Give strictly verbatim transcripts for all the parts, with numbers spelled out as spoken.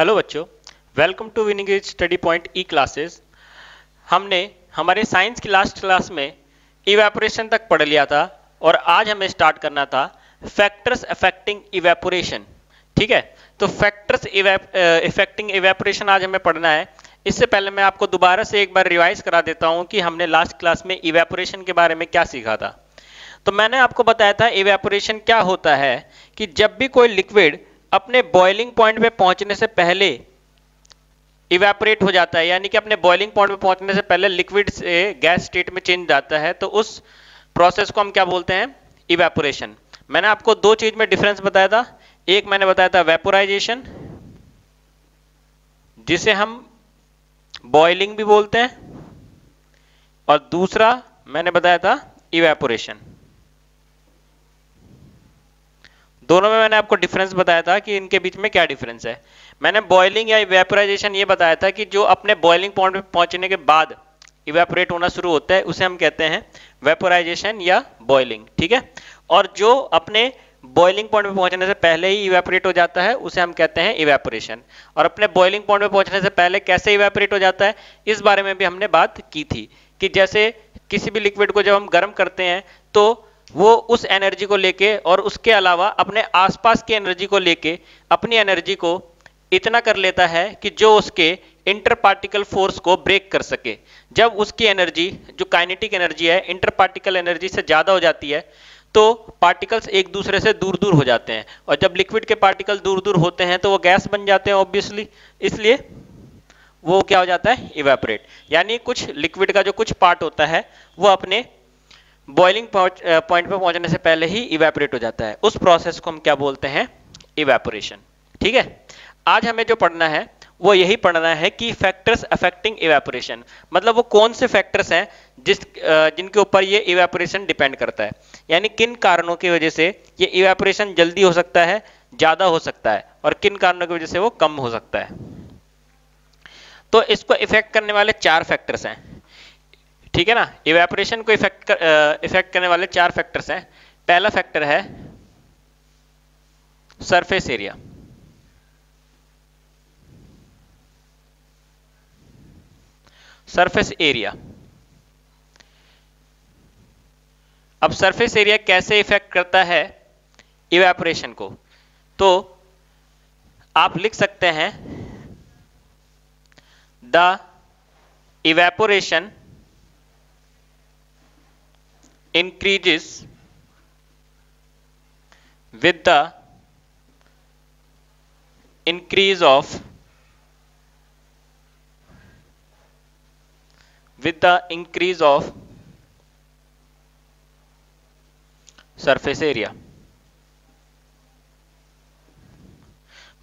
Hello बच्चों, welcome to winning is study point E classes. हमने हमारे साइंस की लास्ट क्लास में इवेपोरेशन तक पढ़ लिया था और आज हमें स्टार्ट करना था फैक्टर्स अफेक्टिंग इवेपोरेशन। ठीक है, तो फैक्टर्स अफेक्टिंग इवेपोरेशन आज हमें पढ़ना है। इससे पहले मैं आपको दोबारा से एक बार रिवाइज करा देता हूँ कि हमने लास्ट क्लास में इवेपोरेशन के बारे में क्या सीखा था। तो मैंने आपको बताया था इवेपोरेशन क्या होता है कि जब भी कोई लिक्विड अपने बॉइलिंग पॉइंट पे पहुंचने से पहले इवेपोरेट हो जाता है, यानी कि अपने बॉइलिंग पॉइंट पे पहुंचने से पहले लिक्विड से गैस स्टेट में चेंज जाता है, तो उस प्रोसेस को हम क्या बोलते हैं, इवेपोरेशन। मैंने आपको दो चीज में डिफरेंस बताया था। एक मैंने बताया था वेपोराइजेशन, जिसे हम बॉइलिंग भी बोलते हैं, और दूसरा मैंने बताया था इवेपोरेशन। दोनों में मैंने आपको डिफरेंस बताया था कि इनके बीच में क्या डिफरेंस है। मैंने बॉइलिंग या इवेपोराइजेशन ये बताया था कि जो अपने बॉइलिंग पॉइंट पे पहुंचने के बाद इवेपोरेट होना शुरू होता है उसे हम कहते हैं वेपोराइजेशन या बॉइलिंग। ठीक है, और जो अपने बॉइलिंग पॉइंट पे पहुंचने से पहले ही इवेपोरेट हो जाता है उसे हम कहते हैं इवेपोरेशन। और अपने बॉइलिंग पॉइंट पे पहुंचने से पहले कैसे इवेपोरेट हो जाता है इस बारे में भी हमने बात की थी कि जैसे किसी भी लिक्विड को जब हम गर्म करते हैं तो वो उस एनर्जी को लेके और उसके अलावा अपने आसपास की एनर्जी को लेके अपनी एनर्जी को इतना कर लेता है कि जो उसके इंटर पार्टिकल फोर्स को ब्रेक कर सके। जब उसकी एनर्जी जो काइनेटिक एनर्जी है इंटर पार्टिकल एनर्जी से ज़्यादा हो जाती है तो पार्टिकल्स एक दूसरे से दूर दूर हो जाते हैं, और जब लिक्विड के पार्टिकल दूर दूर होते हैं तो वो गैस बन जाते हैं ऑब्वियसली, इसलिए वो क्या हो जाता है, इवेपोरेट। यानी कुछ लिक्विड का जो कुछ पार्ट होता है वो अपने बॉइलिंग पॉइंट पे पहुंचने से पहले ही इवेपोरेट हो जाता है, उस प्रोसेस को हम क्या बोलते हैं, इवेपोरेशन। ठीक है, आज हमें जो पढ़ना है वो यही पढ़ना है कि फैक्टर्स अफेक्टिंग इवेपोरेशन, मतलब वो कौन से फैक्टर्स हैं जिस जिनके ऊपर ये इवेपोरेशन डिपेंड करता है, यानी किन कारणों की वजह से ये इवेपोरेशन जल्दी हो सकता है, ज़्यादा हो सकता है, और किन कारणों की वजह से वो कम हो सकता है। तो इसको इफेक्ट करने वाले चार फैक्टर्स हैं। ठीक है ना, इवेपोरेशन को इफेक्ट कर, इफेक्ट करने वाले चार फैक्टर्स हैं। पहला फैक्टर है सरफेस एरिया। सरफेस एरिया, अब सरफेस एरिया कैसे इफेक्ट करता है इवेपोरेशन को, तो आप लिख सकते हैं the evaporation increases with the increase of with the increase of surface area।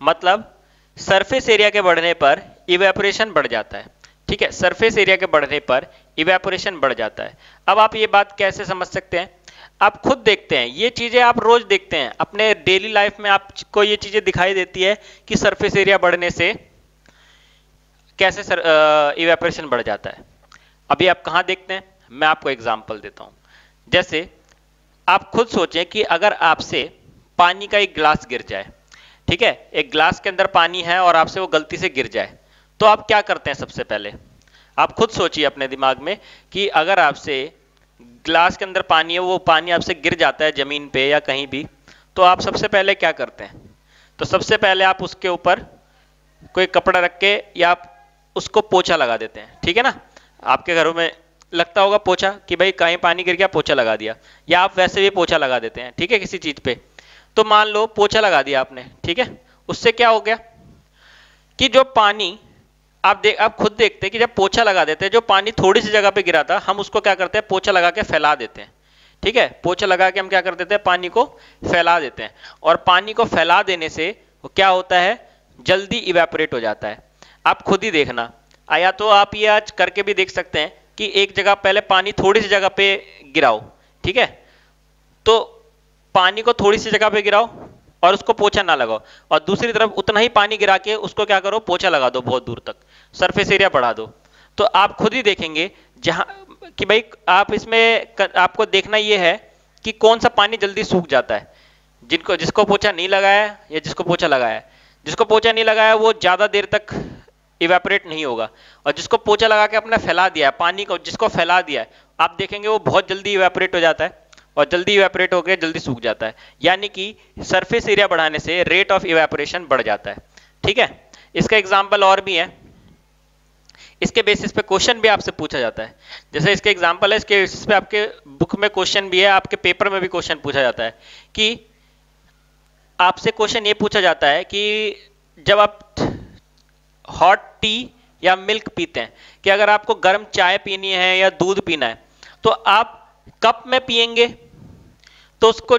मतलब सरफेस एरिया के बढ़ने पर इवेपोरेशन बढ़ जाता है। ठीक है, सरफेस एरिया के बढ़ने पर इवेपोरेशन बढ़ जाता है। अब आप ये बात कैसे समझ सकते हैं, आप खुद देखते हैं, ये चीज़ें आप रोज देखते हैं अपने डेली लाइफ में, आपको ये चीज़ें दिखाई देती है कि सरफेस एरिया बढ़ने से कैसे इवेपोरेशन बढ़ जाता है। अभी आप कहाँ देखते हैं, मैं आपको एग्जाम्पल देता हूँ। जैसे आप खुद सोचें कि अगर आपसे पानी का एक गिलास गिर जाए, ठीक है, एक गिलास के अंदर पानी है और आपसे वो गलती से गिर जाए, तो आप क्या करते हैं, सबसे पहले आप खुद सोचिए अपने दिमाग में कि अगर आपसे ग्लास के अंदर पानी है, वो पानी आपसे गिर जाता है ज़मीन पे या कहीं भी, तो आप सबसे पहले क्या करते हैं, तो सबसे पहले आप उसके ऊपर कोई कपड़ा रख के या आप उसको पोछा लगा देते हैं। ठीक है ना, आपके घरों में लगता होगा पोछा कि भाई कहीं पानी गिर गया, पोछा लगा दिया, या आप वैसे भी पोछा लगा देते हैं। ठीक है, किसी चीज़ पर, तो मान लो पोछा लगा दिया आपने। ठीक है, उससे क्या हो गया कि जो पानी आप देख आप खुद देखते हैं कि जब पोछा लगा देते हैं, जो पानी थोड़ी सी जगह पे गिरा था हम उसको क्या करते हैं, पोछा लगा के फैला देते हैं। ठीक है, पोछा लगा के हम क्या कर देते हैं, पानी को फैला देते हैं, और पानी को फैला देने से वो क्या होता है, जल्दी इवेपोरेट हो जाता है। आप खुद ही देखना, या तो आप ये आज करके भी देख सकते हैं कि एक जगह पहले पानी थोड़ी सी जगह पे गिराओ। ठीक है, तो पानी को थोड़ी सी जगह पे गिराओ और उसको पोछा ना लगाओ, और दूसरी तरफ उतना ही पानी गिरा के उसको क्या करो, पोछा लगा दो बहुत दूर तक, सरफेस एरिया बढ़ा दो। तो आप खुद ही देखेंगे जहाँ कि भाई आप इसमें कर, आपको देखना ये है कि कौन सा पानी जल्दी सूख जाता है, जिनको जिसको पोछा नहीं लगाया या जिसको पोछा लगाया। जिसको पोछा नहीं लगाया वो ज्यादा देर तक इवेपोरेट नहीं होगा, और जिसको पोछा लगा के अपने फैला दिया है पानी को, जिसको फैला दिया है आप देखेंगे वो बहुत जल्दी इवेपोरेट हो जाता है और जल्दी इवेपोरेट होकर जल्दी सूख जाता है, यानी कि सरफेस एरिया बढ़ाने से रेट ऑफ इवेपोरेशन बढ़ जाता है। ठीक है, इसका एग्जाम्पल और भी है, इसके बेसिस पे क्वेश्चन भी आपसे पूछा जाता है। जैसे इसके एग्जाम्पल है, इसके बेसिस पे आपके बुक में क्वेश्चन भी है, आपके पेपर में भी क्वेश्चन पूछा जाता है कि आपसे क्वेश्चन ये पूछा जाता है कि जब आप हॉट टी या मिल्क पीते हैं, कि अगर आपको गर्म चाय पीनी है या दूध पीना है तो आप कप में पिएंगे तो उसको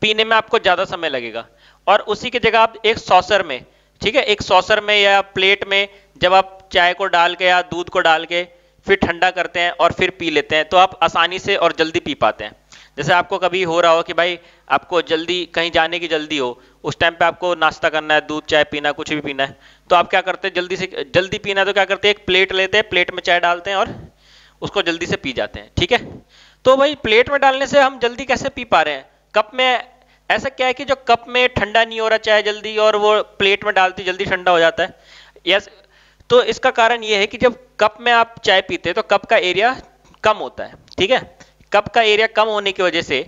पीने में आपको ज़्यादा समय लगेगा, और उसी की जगह आप एक सॉसर में, ठीक है, एक सॉसर में या प्लेट में जब आप चाय को डाल के या दूध को डाल के फिर ठंडा करते हैं और फिर पी लेते हैं तो आप आसानी से और जल्दी पी पाते हैं। जैसे आपको कभी हो रहा हो कि भाई आपको जल्दी कहीं जाने की जल्दी हो, उस टाइम पे आपको नाश्ता करना है, दूध चाय पीना, कुछ भी पीना है, तो आप क्या करते हैं, जल्दी से जल्दी पीना है तो क्या करते हैं, एक प्लेट लेते हैं, प्लेट में चाय डालते हैं और उसको जल्दी से पी जाते हैं। ठीक है, तो भाई प्लेट में डालने से हम जल्दी कैसे पी पा रहे हैं? कप में ऐसा क्या है कि जो कप में ठंडा नहीं हो रहा चाय जल्दी और वो प्लेट में डालती जल्दी ठंडा हो जाता है। यस, तो इसका कारण ये है कि जब कप में आप चाय पीते हैं तो कप का एरिया कम होता है। ठीक है, कप का एरिया कम होने की वजह से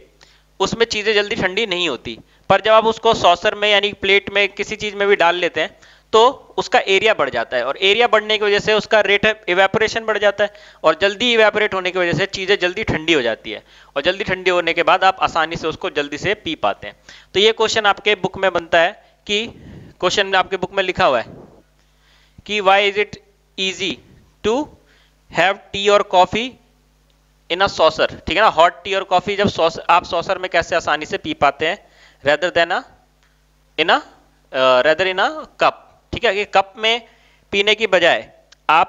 उसमें चीज़ें जल्दी ठंडी नहीं होती, पर जब आप उसको सॉसर में यानी प्लेट में किसी चीज़ में भी डाल लेते हैं तो उसका एरिया बढ़ जाता है, और एरिया बढ़ने की वजह से उसका रेट ऑफ इवेपोरेशन बढ़ जाता है, और जल्दी इवेपोरेट होने की वजह से चीज़ें जल्दी ठंडी हो जाती है, और जल्दी ठंडी होने के बाद आप आसानी से उसको जल्दी से पी पाते हैं। तो ये क्वेश्चन आपके बुक में बनता है कि क्वेश्चन आपके बुक में लिखा हुआ है कि why is it easy to have tea और कॉफ़ी इन अ सॉसर। ठीक है ना, हॉट टी और कॉफ़ी जब सॉस आप सॉसर में कैसे आसानी से पी पाते हैं rather than a in a rather in a cup. ठीक है, कि कप में पीने की बजाय आप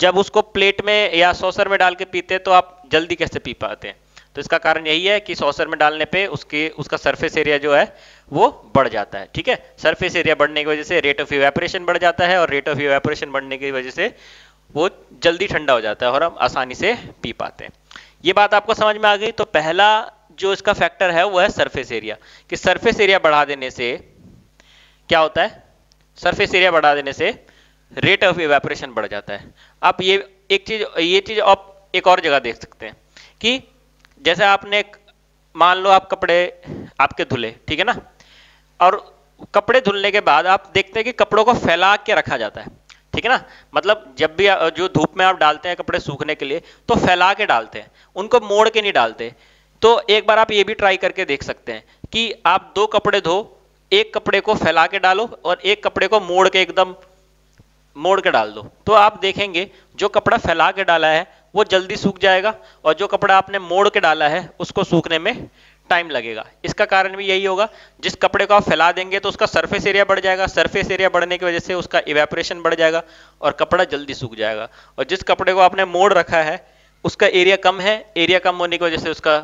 जब उसको प्लेट में या सॉसर में डाल के पीते हैं तो आप जल्दी कैसे पी पाते हैं? तो इसका कारण यही है कि सॉसर में डालने पे उसके उसका सरफेस एरिया जो है वो बढ़ जाता है। ठीक है, सरफेस एरिया बढ़ने की वजह से रेट ऑफ इवेपोरेशन बढ़ जाता है, और रेट ऑफ इवेपोरेशन बढ़ने की वजह से वो जल्दी ठंडा हो जाता है और हम आसानी से पी पाते हैं। ये बात आपको समझ में आ गई। तो पहला जो इसका फैक्टर है वो है सरफेस एरिया, कि सरफेस एरिया बढ़ा देने से क्या होता है, सरफेस एरिया बढ़ा देने से रेट ऑफ इवेपोरेशन बढ़ जाता है। आप ये एक चीज ये चीज आप एक और जगह देख सकते हैं कि जैसे आपने मान लो आप कपड़े आपके धुले, ठीक है ना, और कपड़े धुलने के बाद आप देखते हैं कि कपड़ों को फैला के रखा जाता है। ठीक है ना, मतलब जब भी जो धूप में आप डालते हैं कपड़े सूखने के लिए तो फैला के डालते हैं, उनको मोड़ के नहीं डालते। तो एक बार आप ये भी ट्राई करके देख सकते हैं कि आप दो कपड़े धो, एक कपड़े को फैला के डालो और एक कपड़े को मोड़ के एकदम मोड़ के डाल दो, तो आप देखेंगे जो कपड़ा फैला के डाला है वो जल्दी सूख जाएगा और जो कपड़ा आपने मोड़ के डाला है उसको सूखने में टाइम लगेगा। इसका कारण भी यही होगा, जिस कपड़े को आप फैला देंगे तो उसका सरफेस एरिया बढ़ जाएगा, सरफेस एरिया बढ़ने की वजह से उसका इवेपोरेशन बढ़ जाएगा और कपड़ा जल्दी सूख जाएगा, और जिस कपड़े को आपने मोड़ रखा है उसका एरिया कम है, एरिया कम होने की वजह से उसका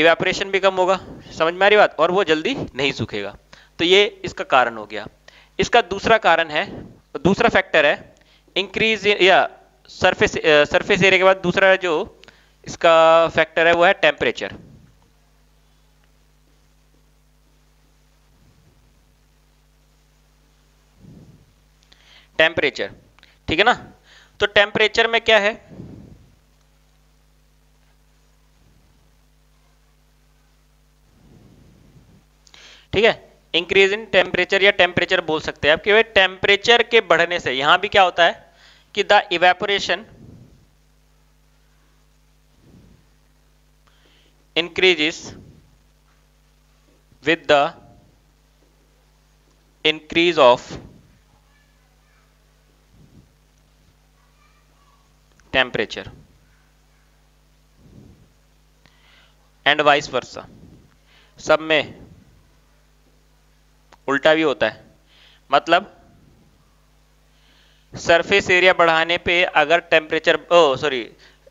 इवेपोरेशन भी कम होगा। समझ में आ रही बात, और वो जल्दी नहीं सूखेगा। तो ये इसका कारण हो गया। इसका दूसरा कारण है, दूसरा फैक्टर है इंक्रीज या सरफेस सरफेस एरिया के बाद दूसरा जो इसका फैक्टर है वो है टेम्परेचर। टेम्परेचर, ठीक है ना, तो टेम्परेचर में क्या है, ठीक है, इंक्रीज इन टेम्परेचर या टेम्परेचर बोल सकते हैं आप, कि वे टेम्परेचर के बढ़ने से। यहां भी क्या होता है कि the evaporation increases with the increase of temperature and vice versa. सब में उल्टा भी होता है, मतलब सरफेस एरिया बढ़ाने पे अगर टेम्परेचर ओ सॉरी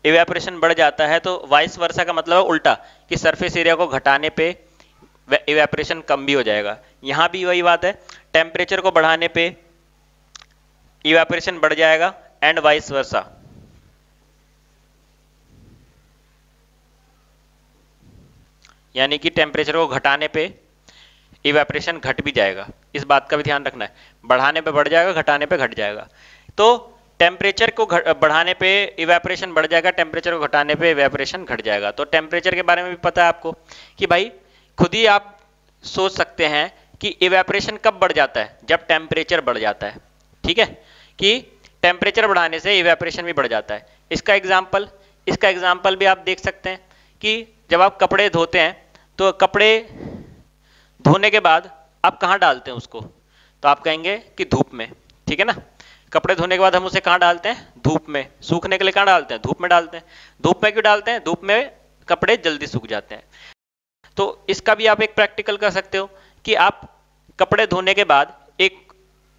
इवेपोरेशन बढ़ जाता है तो वाइस वर्सा का मतलब है उल्टा, कि सरफेस एरिया को घटाने पे इवेपोरेशन कम भी हो जाएगा। यहाँ भी वही बात है, टेम्परेचर को बढ़ाने पे इवेपोरेशन बढ़ जाएगा एंड वाइस वर्सा। यानी कि टेम्परेचर को घटाने पे इवेपरेशन घट भी जाएगा, इस बात का भी ध्यान रखना है। बढ़ाने पे बढ़ जाएगा, घटाने पे घट जाएगा। तो टेम्परेचर को बढ़ाने पे इवेपरेशन बढ़ जाएगा, टेम्परेचर को घटाने पे इवेपरेशन घट जाएगा। तो टेम्परेचर के बारे में भी पता है आपको कि भाई खुद ही आप सोच सकते हैं कि इवेपरेशन कब बढ़ जाता है, जब टेम्परेचर बढ़ जाता है। ठीक है, कि टेम्परेचर बढ़ाने से इवेपरेशन भी बढ़ जाता है। इसका एग्जाम्पल इसका एग्जाम्पल भी आप देख सकते हैं कि जब आप कपड़े धोते हैं तो कपड़े धोने के बाद आप कहाँ डालते हैं उसको, तो आप कहेंगे कि धूप में। ठीक है ना, कपड़े धोने के बाद हम उसे कहाँ डालते हैं, धूप में। सूखने के लिए कहाँ डालते हैं, धूप में डालते हैं। धूप में क्यों डालते हैं, धूप में कपड़े जल्दी सूख जाते हैं। तो इसका भी आप एक प्रैक्टिकल कर सकते हो कि आप कपड़े धोने के बाद एक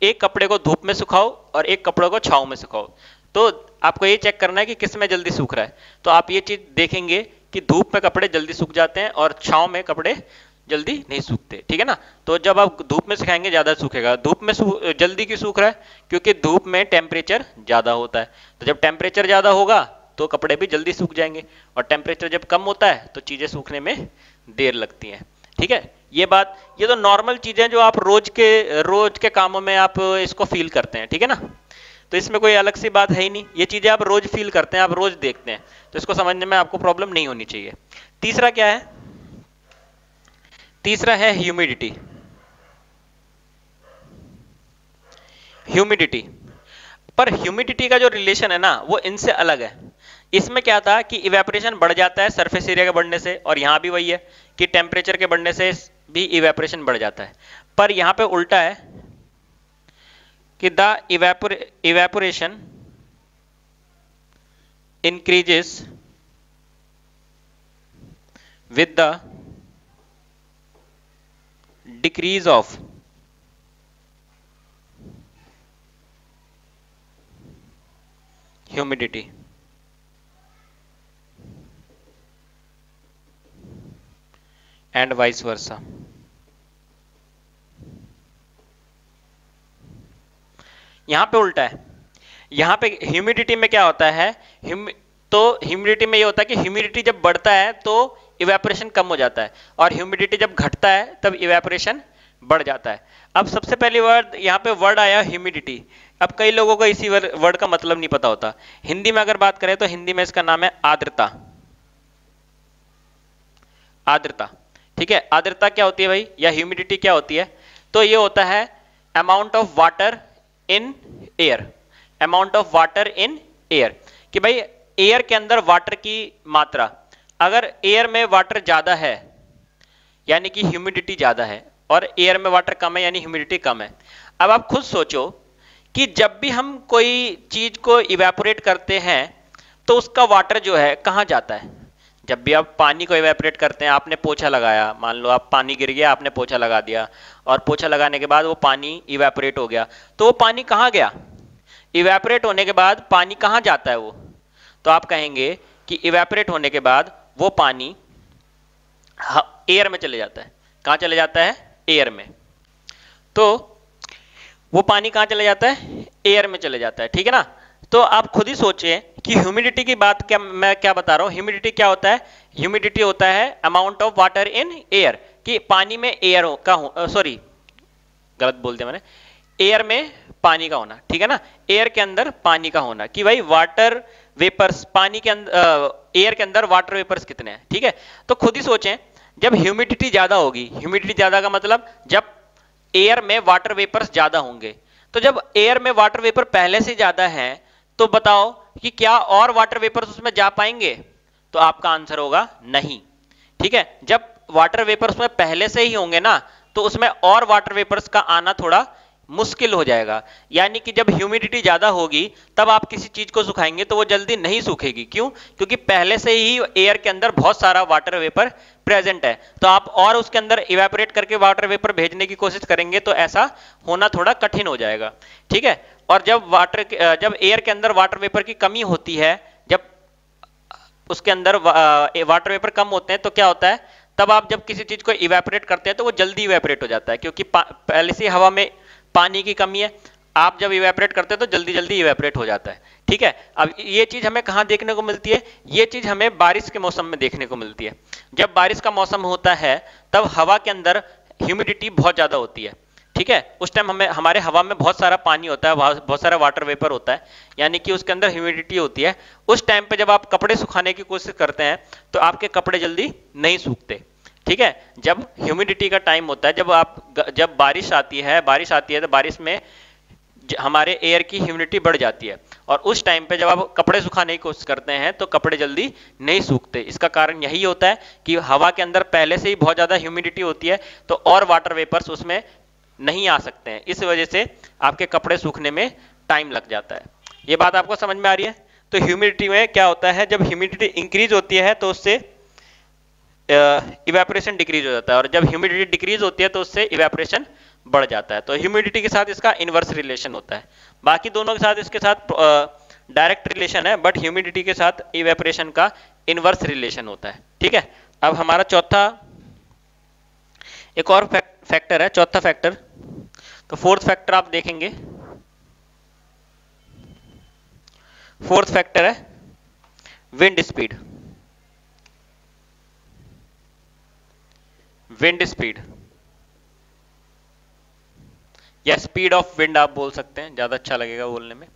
एक कपड़े को धूप में सुखाओ और एक कपड़े को छांव में सुखाओ। तो आपको ये चेक करना है कि किस में जल्दी सूख रहा है। तो आप ये चीज देखेंगे कि धूप में कपड़े जल्दी सूख जाते हैं और छांव में कपड़े जल्दी नहीं सूखते। ठीक है ना, तो जब आप धूप में सुखाएंगे ज्यादा सूखेगा। धूप में जल्दी क्यों सूख रहा है, क्योंकि धूप में टेम्परेचर ज्यादा होता है। तो जब टेम्परेचर ज्यादा होगा तो कपड़े भी जल्दी सूख जाएंगे, और टेम्परेचर जब कम होता है तो चीजें सूखने में देर लगती है। ठीक है, ये बात ये तो नॉर्मल चीजें जो आप रोज के रोज के कामों में आप इसको फील करते हैं। ठीक है ना, तो इसमें कोई अलग सी बात है ही नहीं, ये चीजें आप रोज फील करते हैं, आप रोज देखते हैं, तो इसको समझने में आपको प्रॉब्लम नहीं होनी चाहिए। तीसरा क्या है, तीसरा है ह्यूमिडिटी। ह्यूमिडिटी पर ह्यूमिडिटी का जो रिलेशन है ना वो इनसे अलग है। इसमें क्या था कि इवेपोरेशन बढ़ जाता है सरफेस एरिया के बढ़ने से, और यहाँ भी वही है कि टेम्परेचर के बढ़ने से भी इवेपोरेशन बढ़ जाता है। पर यहाँ पे उल्टा है कि the evaporation increases with the decrease of humidity. And vice versa. यहां पे उल्टा है, यहां पे ह्यूमिडिटी में क्या होता है, ह्यूम तो ह्यूमिडिटी में ये होता है कि ह्यूमिडिटी जब बढ़ता है तो इवेपोरेशन कम हो जाता है, और ह्यूमिडिटी जब घटता है तब इवेपोरेशन बढ़ जाता है। अब सबसे पहली वर्ड यहाँ पे वर्ड आया ह्यूमिडिटी। अब कई लोगों को इसी वर्ड का मतलब नहीं पता होता। हिंदी में अगर बात करें तो हिंदी में इसका नाम है आर्द्रता। आर्द्रता, ठीक है, आर्द्रता क्या होती है भाई, या ह्यूमिडिटी क्या होती है, तो ये होता है amount of water in air. Amount of water in air कि भाई एयर के अंदर वाटर की मात्रा, अगर एयर में वाटर ज्यादा है यानी कि ह्यूमिडिटी ज्यादा है, और एयर में वाटर कम है यानी ह्यूमिडिटी कम है। अब आप खुद सोचो कि जब भी हम कोई चीज को इवेपोरेट करते हैं तो उसका वाटर जो है कहाँ जाता है। जब भी आप पानी को इवेपोरेट करते हैं, आपने पोछा लगाया, मान लो आप पानी गिर गया, आपने पोछा लगा दिया, और पोछा लगाने के बाद वो पानी इवेपोरेट हो गया, तो वो पानी कहाँ गया, इवेपोरेट होने के बाद पानी कहाँ जाता है वो, तो आप कहेंगे कि इवेपोरेट होने के बाद वो पानी एयर में चले जाता है। कहाँ चले जाता है, एयर में। तो वो पानी कहाँ चले जाता है, एयर में चले जाता है। ठीक है ना, तो आप खुद ही सोचें कि ह्यूमिडिटी की बात क्या मैं क्या बता रहा हूँ। ह्यूमिडिटी क्या होता है, ह्यूमिडिटी होता है amount of water in air कि पानी में एयर का हो सॉरी गलत बोल दिया मैंने एयर में पानी का होना। ठीक है ना, एयर के अंदर पानी का होना कि भाई वाटर वेपर्स पानी के अंदर, एयर के अंदर वाटर वेपर्स कितने हैं। ठीक है, तो खुद ही सोचें जब ह्यूमिडिटी ज्यादा होगी, ह्यूमिडिटी ज्यादा का मतलब जब एयर में वाटर वेपर्स ज्यादा होंगे, तो जब एयर में वाटर वेपर पहले से ज्यादा है तो बताओ कि क्या और वाटर वेपर्स उसमें जा पाएंगे, तो आपका आंसर होगा नहीं। ठीक है, जब वाटर वेपर्स उसमें पहले से ही होंगे ना तो उसमें और वाटर वेपर्स का आना थोड़ा मुश्किल हो जाएगा। यानी कि जब ह्यूमिडिटी ज्यादा होगी तब आप किसी चीज को सुखाएंगे तो वो जल्दी नहीं सूखेगी। क्यों, क्योंकि पहले से ही एयर के अंदर बहुत सारा वाटर वेपर प्रेजेंट है, तो आप और उसके अंदर इवेपोरेट करके वाटर वेपर भेजने की कोशिश करेंगे तो ऐसा होना थोड़ा कठिन हो जाएगा। ठीक है, और जब वाटर जब एयर के अंदर वाटर वेपर की कमी होती है, जब उसके अंदर वाटर वेपर कम होते हैं तो क्या होता है, तब आप जब किसी चीज को इवेपोरेट करते हैं तो वो जल्दी इवेपोरेट हो जाता है, क्योंकि पहले से हवा में पानी की कमी है, आप जब इवेपोरेट करते हैं तो जल्दी जल्दी इवेपोरेट हो जाता है। ठीक है, अब ये चीज हमें कहाँ देखने को मिलती है, ये चीज हमें बारिश के मौसम में देखने को मिलती है। जब बारिश का मौसम होता है तब हवा के अंदर ह्यूमिडिटी बहुत ज़्यादा होती है, ठीक है, उस टाइम हमें हमारे हवा में बहुत सारा पानी होता है, बहुत सारा वाटर वेपर होता है, यानी कि उसके अंदर ह्यूमिडिटी होती है। उस टाइम पे जब आप कपड़े सुखाने की कोशिश करते हैं तो आपके कपड़े जल्दी नहीं सूखते, ठीक है। जब ह्यूमिडिटी का टाइम होता है, जब आप जब बारिश आती है बारिश आती है तो बारिश में हमारे एयर की ह्यूमिडिटी बढ़ जाती है, और उस टाइम पे जब आप कपड़े सुखाने की कोशिश करते हैं तो कपड़े जल्दी नहीं सूखते। इसका कारण यही होता है कि हवा के अंदर पहले से ही बहुत ज़्यादा ह्यूमिडिटी होती है, तो और वाटर वेपर्स उसमें नहीं आ सकते हैं, इस वजह से आपके कपड़े सूखने में टाइम लग जाता है। ये बात आपको समझ में आ रही है। तो ह्यूमिडिटी में क्या होता है, जब ह्यूमिडिटी इंक्रीज होती है तो उससे इवेपोरेशन डिक्रीज हो जाता है, और जब ह्यूमिडिटी डिक्रीज होती है तो उससे इवेपोरेशन बढ़ जाता है। तो ह्यूमिडिटी के साथ इसका इन्वर्स रिलेशन होता है, बाकी दोनों के साथ इसके साथ डायरेक्ट रिलेशन है, बट ह्यूमिडिटी के साथ इवेपोरेशन का इन्वर्स रिलेशन होता है, ठीक है। अब हमारा चौथा एक और फैक्टर है, चौथा फैक्टर, तो फोर्थ फैक्टर आप देखेंगे, फोर्थ फैक्टर है विंड स्पीड। विंड स्पीड या स्पीड ऑफ विंड आप बोल सकते हैं, ज्यादा अच्छा लगेगा बोलने में,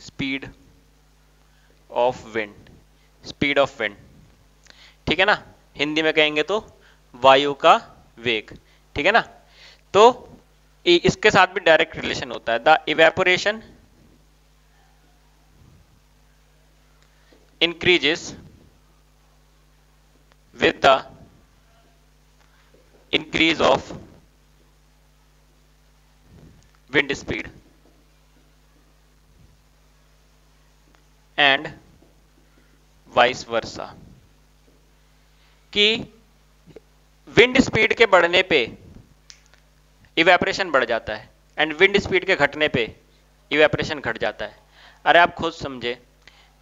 speed of wind, speed of wind, ठीक है ना, हिंदी में कहेंगे तो वायु का वेग, ठीक है ना। तो इसके साथ भी डायरेक्ट रिलेशन होता है, the evaporation increases with the increase of wind speed and vice versa, कि विंड स्पीड के बढ़ने पे इवेपोरेशन बढ़ जाता है एंड विंड स्पीड के घटने पे इवेपोरेशन घट जाता है। अरे आप खुद समझे,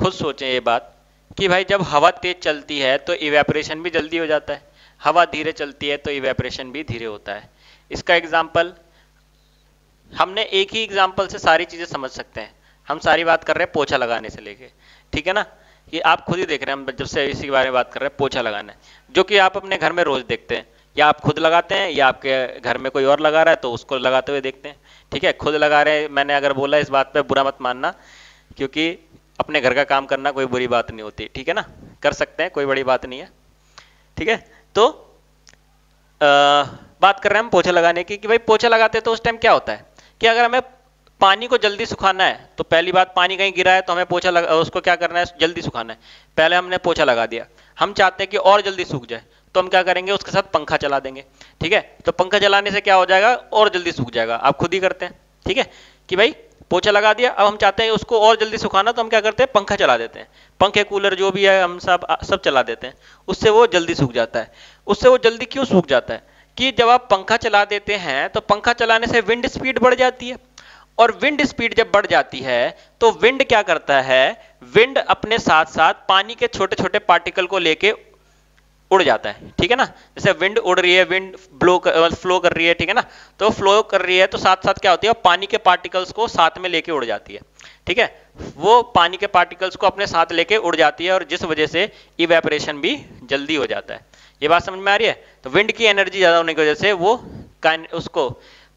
खुद सोचें ये बात कि भाई जब हवा तेज चलती है तो इवेपोरेशन भी जल्दी हो जाता है, हवा धीरे चलती है तो इवेपोरेशन भी धीरे होता है। इसका एग्जाम्पल, हमने एक ही एग्जाम्पल से सारी चीज़ें समझ सकते हैं, हम सारी बात कर रहे हैं पोछा लगाने से लेके, ठीक है ना, ये आप खुद ही देख रहे हैं, हम जब से इसी के बारे में बात कर रहे हैं, पोछा लगाना है, जो कि आप अपने घर में रोज देखते हैं, या आप खुद लगाते हैं या आपके घर में कोई और लगा रहा है तो उसको लगाते हुए देखते हैं, ठीक है। खुद लगा रहे हैं, मैंने अगर बोला इस बात पे बुरा मत मानना, क्योंकि अपने घर का काम करना कोई बुरी बात नहीं होती, ठीक है ना, कर सकते हैं, कोई बड़ी बात नहीं है, ठीक है। तो आ, बात कर रहे हैं हम पोछा लगाने की, कि भाई पोछा लगाते हैं तो उस टाइम क्या होता है कि अगर हमें पानी को जल्दी सुखाना है तो पहली बात, पानी कहीं गिरा है तो हमें पोछा लगा, उसको क्या करना है, जल्दी सुखाना है, पहले हमने पोछा लगा दिया, हम चाहते हैं कि और जल्दी सूख जाए तो हम क्या करेंगे, उसके साथ पंखा चला देंगे, ठीक है। तो पंखा चलाने से क्या हो जाएगा, और जल्दी सूख जाएगा, आप खुद ही करते हैं, ठीक है, कि भाई पोछा लगा दिया, अब हम चाहते हैं उसको और जल्दी सुखाना तो हम क्या करते हैं, पंखा चला देते हैं, पंखे कूलर जो भी है हम सब सब चला देते हैं, उससे वो जल्दी सूख जाता है। उससे वो जल्दी क्यों सूख जाता है कि जब आप पंखा चला देते हैं तो पंखा चलाने से विंड स्पीड बढ़ जाती है, और विंड स्पीड जब बढ़ जाती है तो विंड क्या करता है, विंड अपने साथ साथ पानी के छोटे छोटे पार्टिकल को लेके उड़ जाता है, ठीक है ना। जैसे विंड उड़ रही है, विंड ब्लो कर, फ्लो कर रही है, ठीक है ना, तो फ्लो कर रही है तो साथ साथ क्या होती है, पानी के पार्टिकल्स को साथ में लेके उड़ जाती है, ठीक है, वो पानी के पार्टिकल्स को अपने साथ लेके उड़ जाती है, और जिस वजह से इवेपोरेशन भी जल्दी हो जाता है। ये बात समझ में आ रही है। तो विंड की एनर्जी ज़्यादा होने की वजह से वो उसको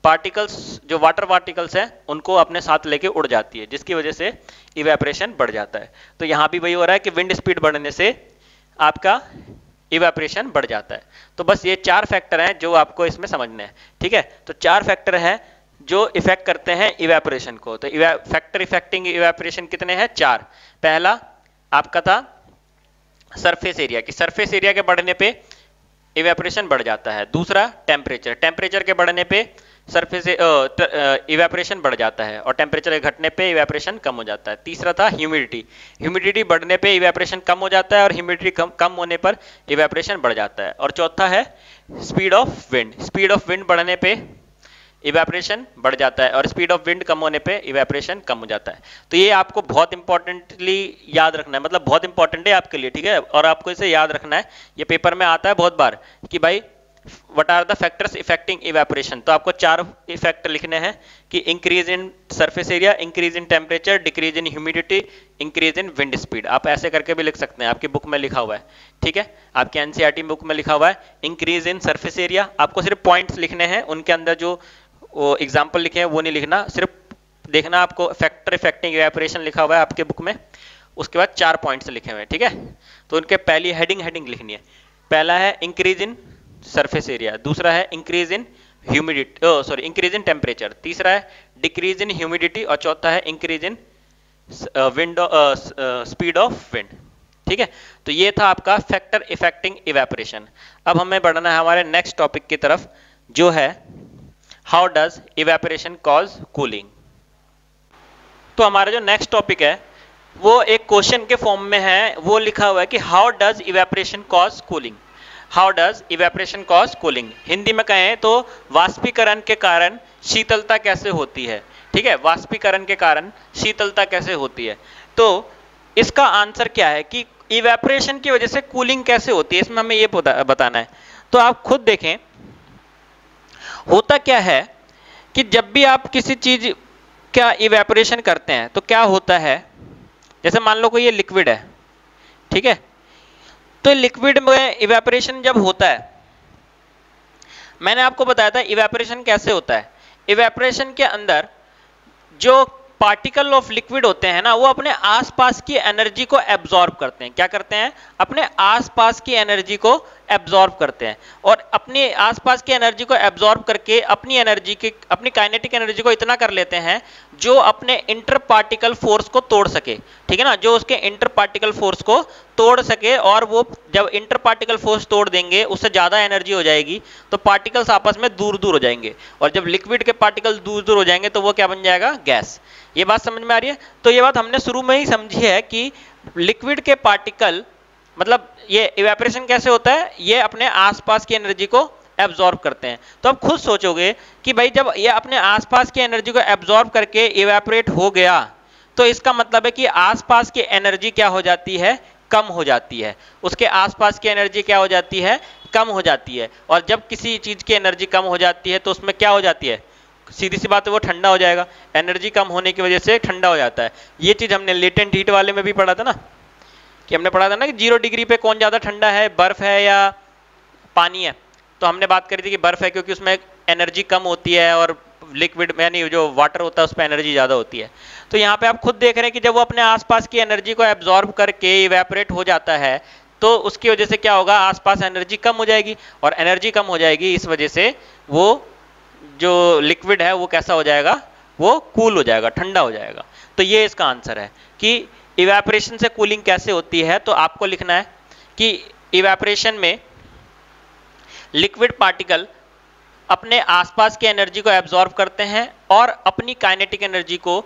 पार्टिकल्स जो वाटर पार्टिकल्स हैं उनको अपने साथ लेके उड़ जाती है, जिसकी वजह से इवेपोरेशन बढ़ जाता है। तो यहाँ भी वही हो रहा है कि विंड स्पीड बढ़ने से आपका इवेपोरेशन बढ़ जाता है। तो बस ये चार फैक्टर हैं जो आपको इसमें समझने हैं, ठीक है। तो चार फैक्टर हैं जो इफेक्ट करते हैं इवेपोरेशन को। तो फैक्टर इफेक्टिंग इवेपोरेशन कितने हैं, चार। पहला आपका था सरफेस एरिया, कि सरफेस एरिया के बढ़ने पे इवेपोरेशन बढ़ जाता है। दूसरा टेम्परेचर, टेम्परेचर के बढ़ने पे सरफेस इवेपोरेशन बढ़ जाता है, और टेम्परेचर के घटने पे इवेपोरेशन कम हो जाता है। तीसरा था ह्यूमिडिटी, ह्यूमिडिटी बढ़ने पे इवेपोरेशन कम हो जाता है, और ह्यूमिडिटी कम कम होने पर इवेपोरेशन बढ़ जाता है। और चौथा है speed of wind, speed of wind बढ़ने पे इवेपोरेशन बढ़ जाता है, और स्पीड ऑफ विंड कम होने पे इवेपोरेशन कम हो जाता है। तो ये आपको बहुत इंपॉर्टेंटली याद रखना है, मतलब बहुत इंपॉर्टेंट है आपके लिए, ठीक है, और आपको इसे याद रखना है। ये पेपर में आता है बहुत बार कि भाई what are the factors affecting evaporation, तो आपको चार इफेक्ट लिखने हैं कि increase in surface area, increase in temperature, decrease in humidity, increase in wind speed. आप ऐसे करके भी लिख सकते हैं, आपकी बुक में लिखा हुआ है, ठीक है, आपकी एनसीईआरटी बुक में लिखा हुआ है। इंक्रीज इन सरफेस एरिया, आपको सिर्फ पॉइंट्स लिखने हैं, उनके अंदर जो एग्जाम्पल लिखे हैं वो नहीं लिखना, सिर्फ देखना आपको फैक्टर इफेक्टिंग इवेपोरेशन लिखा हुआ है आपके बुक में, उसके बाद चार पॉइंट्स लिखे हुए हैं, ठीक है। तो उनके पहली हेडिंग हेडिंग लिखनी है। पहला है इंक्रीज इन सरफेस एरिया, दूसरा है increase in humidity sorry increase in temperature, तीसरा है डिक्रीज इन ह्यूमिडिटी और चौथा है increase in wind speed of wind, ठीक है। तो ये था आपका फैक्टर इफेक्टिंग इवेपोरेशन। अब हमें बढ़ना है हमारे नेक्स्ट टॉपिक की तरफ, जो है how does evaporation cause cooling. तो हमारा जो नेक्स्ट टॉपिक है वो एक क्वेश्चन के फॉर्म में है, वो लिखा हुआ है कि how does evaporation cause cooling, how does evaporation cause cooling. Hindi में कहें तो वाष्पीकरण के कारण शीतलता कैसे होती है, ठीक है, वाष्पीकरण के कारण शीतलता कैसे होती है। तो इसका आंसर क्या है कि इवेपोरेशन की वजह से कूलिंग कैसे होती है, इसमें हमें ये बताना है। तो आप खुद देखें होता क्या है कि जब भी आप किसी चीज का इवेपोरेशन करते हैं तो क्या होता है, जैसे मान लो कोई ये लिक्विड है, ठीक है, तो लिक्विड में इवेपोरेशन जब होता है, मैंने आपको बताया था इवेपोरेशन कैसे होता है। इवेपोरेशन के अंदर जो पार्टिकल ऑफ लिक्विड होते हैं ना, वो अपने आसपास की एनर्जी को एब्जॉर्ब करते हैं। क्या करते हैं, अपने आसपास की एनर्जी को एब्जॉर्ब करते हैं, और अपने आसपास की एनर्जी को एब्जॉर्ब करके अपनी एनर्जी की अपनी काइनेटिक एनर्जी को इतना कर लेते हैं जो अपने इंटर पार्टिकल फोर्स को तोड़ सके, ठीक है ना, जो उसके इंटर पार्टिकल फोर्स को तोड़ सके। और वो जब इंटर पार्टिकल फोर्स तोड़ देंगे, उससे ज़्यादा एनर्जी हो जाएगी, तो पार्टिकल्स आपस में दूर दूर हो जाएंगे, और जब लिक्विड के पार्टिकल दूर दूर हो जाएंगे तो वो क्या बन जाएगा, गैस। ये बात समझ में आ रही है। तो ये बात हमने शुरू में ही समझी है कि लिक्विड के पार्टिकल, मतलब ये इवेपोरेशन कैसे होता है, ये अपने आसपास की एनर्जी को एब्जॉर्ब करते हैं। तो अब खुद सोचोगे कि भाई जब ये अपने आसपास की एनर्जी को एब्जॉर्ब करके इवेपोरेट हो गया, तो इसका मतलब है कि आसपास की एनर्जी क्या हो जाती है, कम हो जाती है, उसके आसपास की एनर्जी क्या हो जाती है, कम हो जाती है। और जब किसी चीज की एनर्जी कम हो जाती है तो उसमें क्या हो जाती है, सीधी सी बात है, वो ठंडा हो जाएगा। एनर्जी कम होने की वजह से ठंडा हो जाता है। ये चीज हमने लेटेंट हीट वाले में भी पढ़ा था ना, कि हमने पढ़ा था ना कि जीरो डिग्री पे कौन ज्यादा ठंडा है, बर्फ है या पानी है। तो हमने बात करी थी कि बर्फ है, क्योंकि उसमें एनर्जी कम होती है और लिक्विड में यानी जो वाटर होता है उस पर एनर्जी ज़्यादा होती है। तो यहाँ पे आप खुद देख रहे हैं कि जब वो अपने आसपास की एनर्जी को एब्जॉर्ब करके इवेपोरेट हो जाता है, तो उसकी वजह से क्या होगा, आसपास एनर्जी कम हो जाएगी, और एनर्जी कम हो जाएगी, इस वजह से वो जो लिक्विड है वो कैसा हो जाएगा, वो कूल हो जाएगा, ठंडा हो जाएगा। तो ये इसका आंसर है कि इवेपोरेशन से कूलिंग कैसे होती है। तो आपको लिखना है कि इवेपोरेशन में लिक्विड पार्टिकल अपने आसपास की एनर्जी को एब्जॉर्ब करते हैं और अपनी काइनेटिक एनर्जी को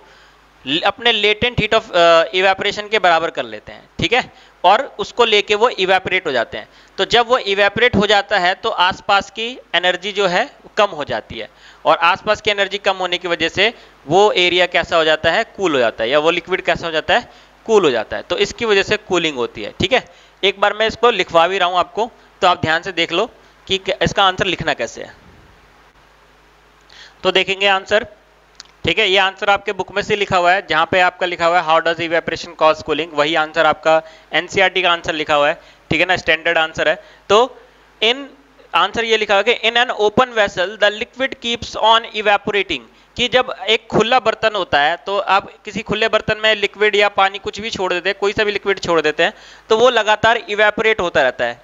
अपने लेटेंट हीट ऑफ इवेपोरेशन के बराबर कर लेते हैं, ठीक है, और उसको लेके वो इवेपोरेट हो जाते हैं। तो जब वो इवेपोरेट हो जाता है तो आसपास की एनर्जी जो है कम हो जाती है, और आसपास की एनर्जी कम होने की वजह से वो एरिया कैसा हो जाता है, कूल हो जाता है, या वो लिक्विड कैसा हो जाता है, कूल हो जाता है। तो इसकी वजह से कूलिंग होती है, ठीक है। एक बार मैं इसको लिखवा भी रहा हूँ आपको, तो आप ध्यान से देख लो कि इसका आंसर लिखना कैसे है। तो देखेंगे आंसर, ठीक है, ये आंसर आपके बुक में से लिखा हुआ है, जहाँ पे आपका लिखा हुआ है how does evaporation cause cooling, वही आंसर आपका एनसीईआरटी का आंसर लिखा हुआ है, ठीक है ना, स्टैंडर्ड आंसर है। तो इन आंसर ये लिखा हुआ है कि in an open vessel the liquid keeps on evaporating, कि जब एक खुला बर्तन होता है, तो आप किसी खुले बर्तन में लिक्विड या पानी कुछ भी छोड़ देते हैं, कोई सा भी लिक्विड छोड़ देते हैं, तो वो लगातार इवेपोरेट होता रहता है।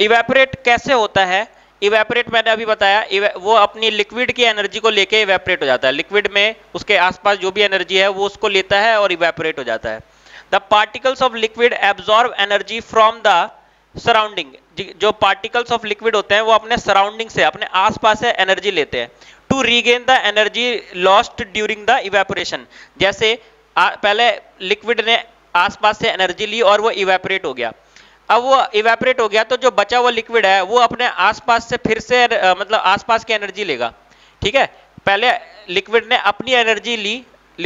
इवेपोरेट कैसे होता है, इवेपोरेट मैंने अभी बताया, वो अपनी लिक्विड की एनर्जी को लेके इवेपोरेट हो जाता है, लिक्विड में उसके आसपास जो भी एनर्जी है वो उसको लेता है और इवेपोरेट हो जाता है। The particles of liquid absorb energy from the surrounding, जो पार्टिकल्स ऑफ लिक्विड होते हैं वो अपने सराउंडिंग से, अपने आसपास से एनर्जी लेते हैं, to regain the energy lost during the evaporation. जैसे आ, पहले लिक्विड ने आसपास से एनर्जी ली और वो इवेपोरेट हो गया, अब वो इवेपोरेट हो गया, तो जो बचा हुआ लिक्विड है वो अपने आसपास से फिर से मतलब आसपास की एनर्जी लेगा, ठीक है। पहले लिक्विड ने अपनी एनर्जी ली,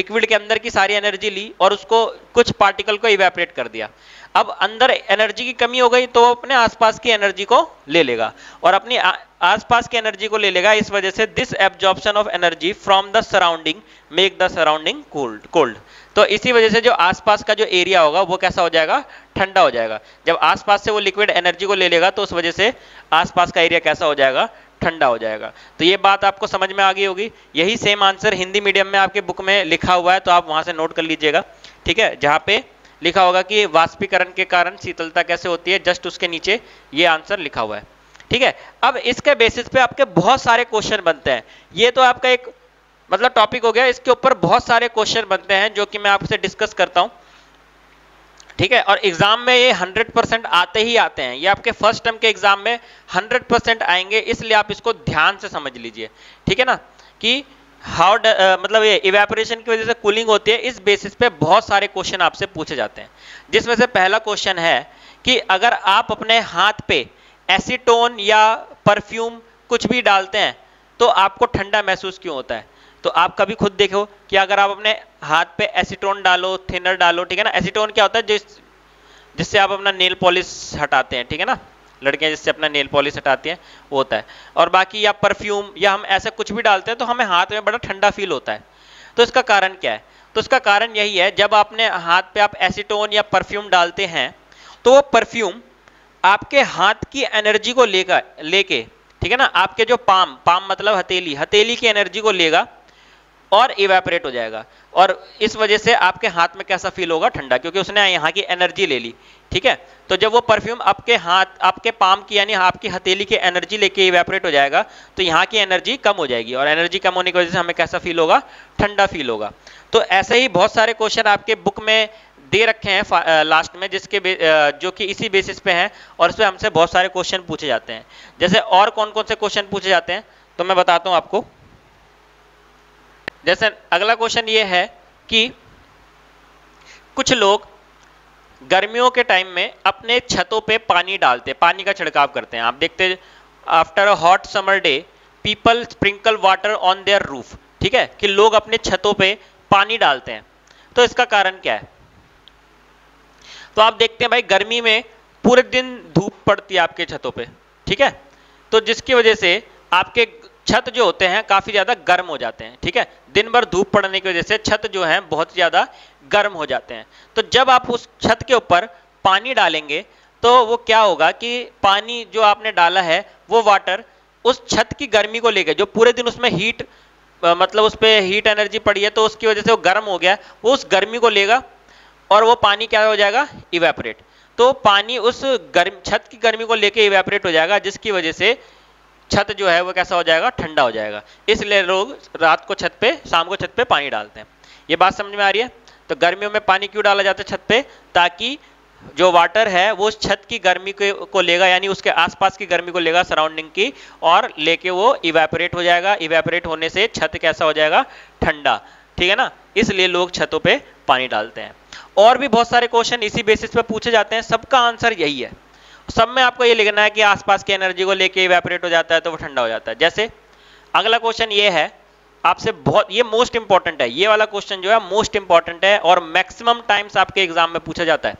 लिक्विड के अंदर की सारी एनर्जी ली और उसको कुछ पार्टिकल को इवेपोरेट कर दिया। अब अंदर एनर्जी की कमी हो गई तो वो अपने आसपास की एनर्जी को ले लेगा और अपनी आसपास की एनर्जी को ले लेगा, इस वजह से this absorption of energy from the surrounding make the surrounding cold cold तो इसी वजह से जो आसपास का जो एरिया होगा वो कैसा हो जाएगा, ठंडा हो जाएगा। जब आसपास से वो लिक्विड एनर्जी को ले लेगा तो उस वजह से आसपास का एरिया कैसा हो जाएगा, ठंडा हो जाएगा। तो ये बात आपको समझ में आ गई होगी। यही सेम आंसर हिंदी मीडियम में आपके बुक में लिखा हुआ है, तो आप वहां से नोट कर लीजिएगा, ठीक है। जहाँ पे लिखा होगा कि वाष्पीकरण के कारण शीतलता कैसे होती है, जस्ट उसके नीचे ये आंसर लिखा हुआ है, ठीक है। अब इसके बेसिस पे आपके बहुत सारे क्वेश्चन बनते हैं। ये तो आपका एक मतलब टॉपिक हो गया, इसके ऊपर बहुत सारे क्वेश्चन बनते हैं जो कि मैं आपसे डिस्कस करता हूं, ठीक है। और एग्जाम में ये हंड्रेड परसेंट आते ही आते हैं, ये आपके फर्स्ट टर्म के एग्जाम में हंड्रेड परसेंट आएंगे, इसलिए आप इसको ध्यान से समझ लीजिए, ठीक है ना। कि हाउ uh, मतलब ये इवेपोरेशन की वजह से कूलिंग होती है, इस बेसिस पे बहुत सारे क्वेश्चन आपसे पूछे जाते हैं। जिसमें से पहला क्वेश्चन है कि अगर आप अपने हाथ पे एसीटोन या परफ्यूम कुछ भी डालते हैं तो आपको ठंडा महसूस क्यों होता है। तो आप कभी खुद देखो कि अगर आप अपने हाथ पे एसीटोन डालो, थिनर डालो, ठीक है ना। एसीटोन क्या होता है, जिस जिससे आप अपना नेल पॉलिश हटाते हैं, ठीक है ना, लड़कियां जिससे अपना नेल पॉलिश हटाती हैं वो होता है। और बाकी या परफ्यूम या हम ऐसा कुछ भी डालते हैं तो हमें हाथ में बड़ा ठंडा फील होता है। तो इसका कारण क्या है, तो इसका कारण यही है, जब आपने हाथ पे आप एसीटोन या परफ्यूम डालते हैं तो वो परफ्यूम आपके हाथ की एनर्जी को लेगा लेके, ठीक है ना, आपके जो पाम पाम मतलब हथेली हथेली की एनर्जी को लेगा और इवेपोरेट हो जाएगा। और इस वजह से आपके हाथ में कैसा फील होगा, ठंडा, क्योंकि उसने यहाँ की एनर्जी ले ली, ठीक है। तो जब वो परफ्यूम आपके हाथ आपके पाम की यानी आपकी हथेली की एनर्जी लेके इवेपोरेट हो जाएगा तो यहाँ की एनर्जी कम हो जाएगी, और एनर्जी कम होने की वजह से हमें कैसा फील होगा, ठंडा फील होगा। तो ऐसे ही बहुत सारे क्वेश्चन आपके बुक में दे रखे हैं लास्ट में, जिसके जो कि इसी बेसिस पे हैं, और इसमें हमसे बहुत सारे क्वेश्चन पूछे जाते हैं। जैसे और कौन कौन से क्वेश्चन पूछे जाते हैं तो मैं बताता हूं आपको। जैसे अगला क्वेश्चन ये है कि कुछ लोग गर्मियों के टाइम में अपने छतों पे पानी डालते हैं, पानी का छिड़काव करते हैं। आप देखते हैं after a hot summer day people sprinkle water on their roof, ठीक है, कि लोग अपने छतों पे पानी डालते हैं। तो इसका कारण क्या है, तो आप देखते हैं भाई गर्मी में पूरे दिन धूप पड़ती है आपके छतों पे, ठीक है, तो जिसकी वजह से आपके छत जो होते हैं काफी ज्यादा गर्म हो जाते हैं, ठीक है। दिन भर धूप पड़ने की वजह से छत जो है बहुत ज्यादा गर्म हो जाते हैं। तो जब आप उस छत के ऊपर पानी डालेंगे तो वो क्या होगा कि पानी जो आपने डाला है वो वाटर उस छत की गर्मी को लेकर, जो पूरे दिन उसमें हीट मतलब उस पर हीट एनर्जी पड़ी है तो उसकी वजह से वो गर्म हो गया, वो उस गर्मी को लेगा और वो पानी क्या हो जाएगा, इवेपोरेट। तो पानी उस गर्म छत की गर्मी को लेके इवेपोरेट हो जाएगा, जिसकी वजह से छत जो है वो कैसा हो जाएगा, ठंडा हो जाएगा। इसलिए लोग रात को छत पे, शाम को छत पे पानी डालते हैं। ये बात समझ में आ रही है। तो गर्मियों में पानी क्यों डाला जाता है छत पे, ताकि जो वाटर है वो उस छत की गर्मी को लेगा, यानी उसके आसपास की गर्मी को लेगा, सराउंडिंग की, और लेके वो इवेपोरेट हो जाएगा। इवेपोरेट होने से छत कैसा हो जाएगा, ठंडा, ठीक है ना। इसलिए लोग छतों पे पानी डालते हैं। और भी बहुत सारे क्वेश्चन इसी बेसिस पे पूछे जाते हैं, सबका आंसर यही है। सब में आपको ये लिखना है कि आसपास की एनर्जी को लेके इवेपोरेट हो जाता है तो वो ठंडा हो जाता है। जैसे अगला क्वेश्चन ये है आपसे, बहुत ये मोस्ट इंपॉर्टेंट है, ये वाला क्वेश्चन जो है मोस्ट इंपॉर्टेंट है और मैक्सिमम टाइम्स आपके एग्जाम में पूछा जाता है।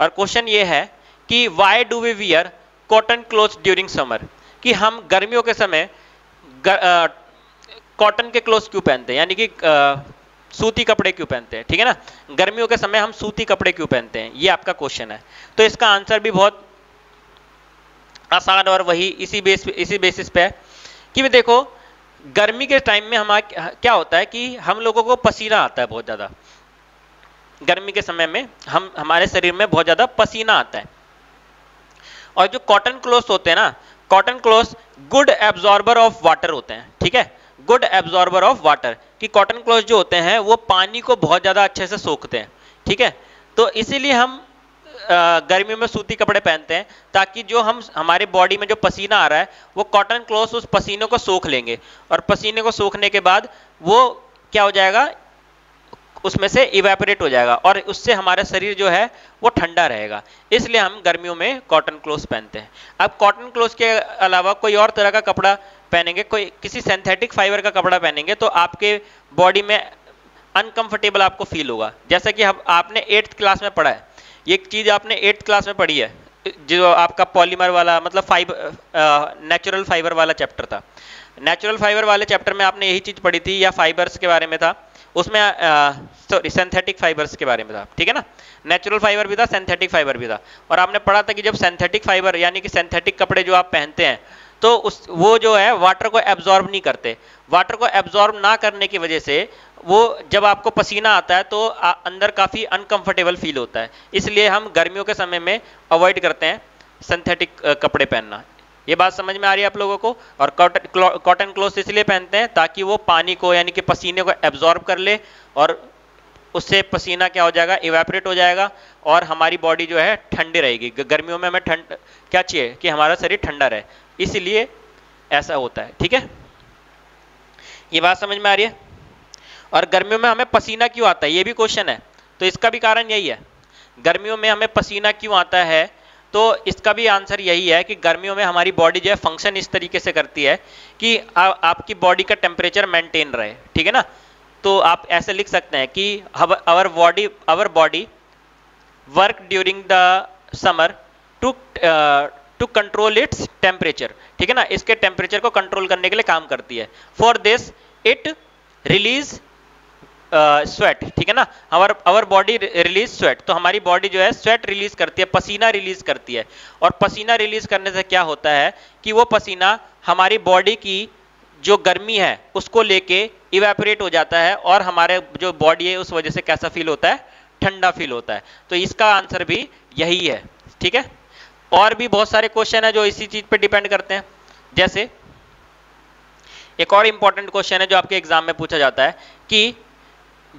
और क्वेश्चन ये है कि why do we wear cotton cloth during summer, कि हम गर्मियों के समय कॉटन के क्लोथ क्यों पहनते हैं, यानी कि सूती कपड़े क्यों पहनते हैं, ठीक है ना। गर्मियों के समय हम सूती कपड़े क्यों पहनते हैं, ये आपका क्वेश्चन है। तो इसका आंसर भी बहुत आसान और वही इसी बेस इसी बेसिस पे है कि देखो गर्मी के टाइम में हमारा क्या होता है कि हम लोगों को पसीना आता है बहुत ज़्यादा। गर्मी के समय में हम हमारे शरीर में बहुत ज़्यादा पसीना आता है। और जो कॉटन क्लोथ्स होते हैं ना, cotton clothes good absorber of water होते हैं, ठीक है, गुड एब्जॉर्बर ऑफ वाटर, कि कॉटन क्लोथ जो होते हैं वो पानी को बहुत ज़्यादा अच्छे से सोखते हैं, ठीक है। तो इसीलिए हम गर्मी में सूती कपड़े पहनते हैं, ताकि जो हम हमारे बॉडी में जो पसीना आ रहा है वो कॉटन क्लोथ उस पसीने को सोख लेंगे, और पसीने को सोखने के बाद वो क्या हो जाएगा, उसमें से इवेपोरेट हो जाएगा, और उससे हमारा शरीर जो है वो ठंडा रहेगा। इसलिए हम गर्मियों में कॉटन क्लोथ पहनते हैं। अब कॉटन क्लोथ के अलावा कोई और तरह का कपड़ा पहनेंगे, कोई किसी सिंथेटिक फाइबर का कपड़ा पहनेंगे तो आपके बॉडी में अनकंफर्टेबल आपको फील होगा। जैसा कि हम आपने एट्थ क्लास में पढ़ा है, ये चीज़ आपने एट्थ क्लास में पढ़ी है, जो आपका पॉलीमर वाला मतलब फाइबर नेचुरल फाइबर वाला चैप्टर था, नेचुरल फाइबर वाले चैप्टर में आपने यही चीज़ पढ़ी थी या फाइबर्स के बारे में था उसमें, सॉरी सिंथेटिक फाइबर्स के बारे में था, ठीक है ना। नेचुरल फाइबर भी था, सिंथेटिक फाइबर भी था, और आपने पढ़ा था कि जब सिंथेटिक फाइबर यानी कि सिंथेटिक कपड़े जो आप पहनते हैं तो उस वो जो है वाटर को एब्जॉर्ब नहीं करते। वाटर को एब्जॉर्ब ना करने की वजह से वो जब आपको पसीना आता है तो आ, अंदर काफ़ी अनकंफर्टेबल फील होता है, इसलिए हम गर्मियों के समय में अवॉइड करते हैं सिंथेटिक कपड़े पहनना। ये बात समझ में आ रही है आप लोगों को। और कॉटन कॉटन क्लोथ इसलिए पहनते हैं ताकि वो पानी को यानी कि पसीने को एब्जॉर्ब कर ले और उससे पसीना क्या हो जाएगा, इवेपरेट हो जाएगा और हमारी बॉडी जो है ठंडी रहेगी। गर्मियों में हमें ठंड क्या चाहिए कि हमारा शरीर ठंडा रहे, इसलिए ऐसा होता है, ठीक है। ये बात समझ में आ रही है। और गर्मियों में हमें पसीना क्यों आता है, ये भी क्वेश्चन है, तो इसका भी कारण यही है। गर्मियों में हमें पसीना क्यों आता है तो इसका भी आंसर यही है कि गर्मियों में हमारी बॉडी जो है फंक्शन इस तरीके से करती है कि आ, आपकी बॉडी का टेम्परेचर मेंटेन रहे, ठीक है ना। तो आप ऐसे लिख सकते हैं कि our body our body work during the summer to to control its temperature, ठीक है ना। इसके टेम्परेचर को कंट्रोल करने के लिए काम करती है। For this it release sweat, ठीक है ना। हमार आवर बॉडी रिलीज स्वेट, तो हमारी बॉडी जो है स्वेट रिलीज करती है, पसीना रिलीज करती है। और पसीना रिलीज करने से क्या होता है कि वो पसीना हमारी बॉडी की जो गर्मी है उसको लेके इवेपोरेट हो जाता है और हमारे जो बॉडी है उस वजह से कैसा फील होता है, ठंडा फील होता है। तो इसका आंसर भी यही है, ठीक है। और भी बहुत सारे क्वेश्चन है जो इसी चीज पे डिपेंड करते हैं। जैसे एक और इंपॉर्टेंट क्वेश्चन है जो आपके एग्जाम में पूछा जाता है कि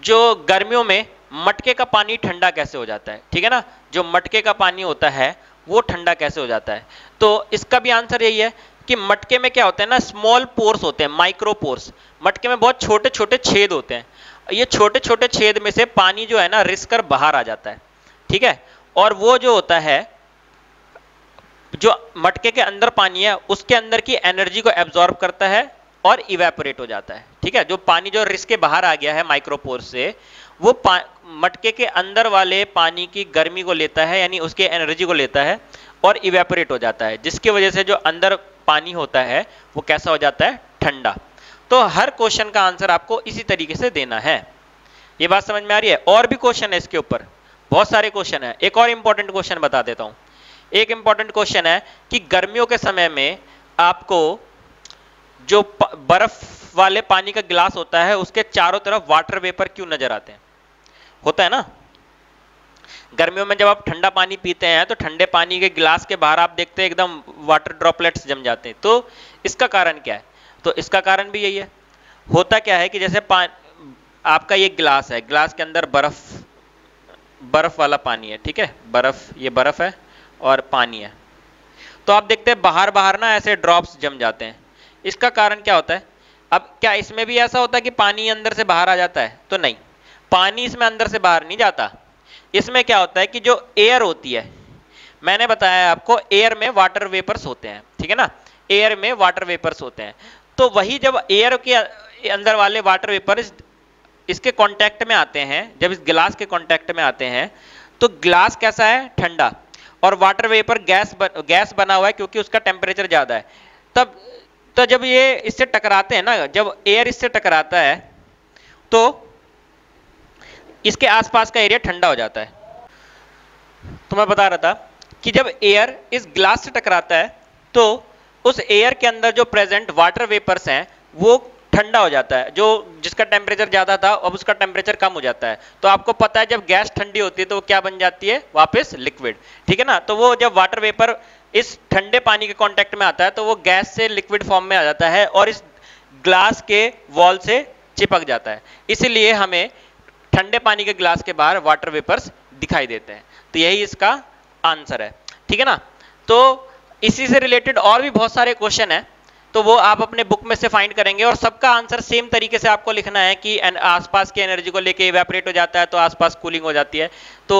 जो गर्मियों में मटके का पानी ठंडा कैसे हो जाता है, ठीक है ना। जो मटके का पानी होता है वो ठंडा कैसे हो जाता है, तो इसका भी आंसर यही है कि मटके में क्या होता है ना, स्मॉल पोर्स होते हैं, माइक्रो पोर्स। मटके में बहुत छोटे छोटे छेद होते हैं, ये छोटे छोटे छेद में से पानी जो है ना रिस कर बाहर आ जाता है, ठीक है। और वो जो होता है, जो मटके के अंदर पानी है उसके अंदर की एनर्जी को एब्जॉर्ब करता है और इवेपोरेट हो जाता है, ठीक है। जो पानी जो रिस के बाहर आ गया है माइक्रोपोर से, वो मटके के अंदर वाले पानी की गर्मी को लेता है यानी उसके एनर्जी को लेता है और इवेपोरेट हो जाता है, जिसकी वजह से जो अंदर पानी होता है वो कैसा हो जाता है, ठंडा। तो हर क्वेश्चन का आंसर आपको इसी तरीके से देना है। ये बात समझ में आ रही है। और भी क्वेश्चन है इसके ऊपर, बहुत सारे क्वेश्चन है। एक और इंपॉर्टेंट क्वेश्चन बता देता हूँ। एक इंपॉर्टेंट क्वेश्चन है कि गर्मियों के समय में आपको जो बर्फ वाले पानी का गिलास होता है उसके चारों तरफ वाटर वेपर क्यों नजर आते हैं, होता है ना। गर्मियों में जब आप ठंडा पानी पीते हैं तो ठंडे पानी के गिलास के बाहर आप देखते हैं एकदम वाटर ड्रॉपलेट्स जम जाते हैं, तो इसका कारण क्या है, तो इसका कारण भी यही है। होता क्या है कि जैसे आपका ये गिलास है, गिलास के अंदर बर्फ बर्फ वाला पानी है, ठीक है, बर्फ, ये बर्फ है और पानी है, तो आप देखते हैं बाहर बाहर ना ऐसे ड्रॉप्स जम जाते हैं। इसका कारण क्या होता है, अब क्या इसमें भी ऐसा होता है कि पानी अंदर से बाहर आ जाता है, तो नहीं, पानी इसमें अंदर से बाहर नहीं जाता। इसमें क्या होता है कि जो एयर होती है, मैंने बताया आपको एयर में वाटर वेपर्स होते हैं, ठीक है ना, एयर में वाटर वेपर्स होते हैं। तो वही जब एयर के अंदर वाले वाटर वेपर्स इसके कॉन्टैक्ट में आते हैं, जब इस गिलास के कॉन्टैक्ट में आते हैं तो गिलास कैसा है, ठंडा, और वाटर वेपर गैस बन, गैस बना हुआ है क्योंकि उसका टेम्परेचर ज़्यादा है। तब तो जब ये इससे टकराते हैं ना, जब एयर इससे टकराता है तो इसके आसपास का एरिया ठंडा हो जाता है। तो मैं बता रहा था कि जब एयर इस ग्लास से टकराता है तो उस एयर के अंदर जो प्रेजेंट वाटर वेपर्स हैं वो ठंडा हो जाता है, जो जिसका टेम्परेचर ज़्यादा था अब उसका टेम्परेचर कम हो जाता है। तो आपको पता है जब गैस ठंडी होती है तो वो क्या बन जाती है, वापस लिक्विड, ठीक है ना। तो वो जब वाटर वेपर इस ठंडे पानी के कांटेक्ट में आता है तो वो गैस से लिक्विड फॉर्म में आ जाता है और इस ग्लास के वॉल से चिपक जाता है, इसीलिए हमें ठंडे पानी के ग्लास के बाहर वाटर वेपर्स दिखाई देते हैं। तो यही इसका आंसर है, ठीक है ना। तो इसी से रिलेटेड और भी बहुत सारे क्वेश्चन हैं, तो वो आप अपने बुक में से फाइंड करेंगे और सबका आंसर सेम तरीके से आपको लिखना है कि आसपास की एनर्जी को लेके इवेपोरेट हो जाता है तो आसपास कूलिंग हो जाती है। तो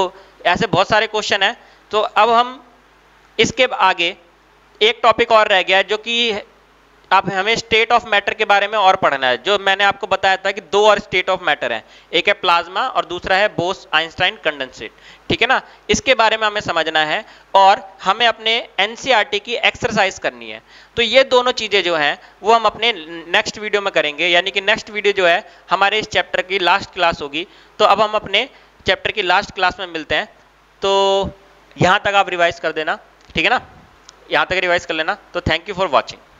ऐसे बहुत सारे क्वेश्चन हैं। तो अब हम इसके आगे एक टॉपिक और रह गया है जो कि आप हमें स्टेट ऑफ मैटर के बारे में और पढ़ना है। जो मैंने आपको बताया था कि दो और स्टेट ऑफ मैटर हैं, एक है प्लाज्मा और दूसरा है बोस आइंस्टाइन कंडेंसेट, ठीक है ना। इसके बारे में हमें समझना है और हमें अपने एनसीईआरटी की एक्सरसाइज करनी है। तो ये दोनों चीजें जो हैं वो हम अपने नेक्स्ट वीडियो में करेंगे, यानी कि नेक्स्ट वीडियो जो है हमारे इस चैप्टर की लास्ट क्लास होगी। तो अब हम अपने चैप्टर की लास्ट क्लास में मिलते हैं। तो यहाँ तक आप रिवाइज कर देना, ठीक है ना, यहाँ तक रिवाइज कर लेना। तो थैंक यू फॉर वॉचिंग।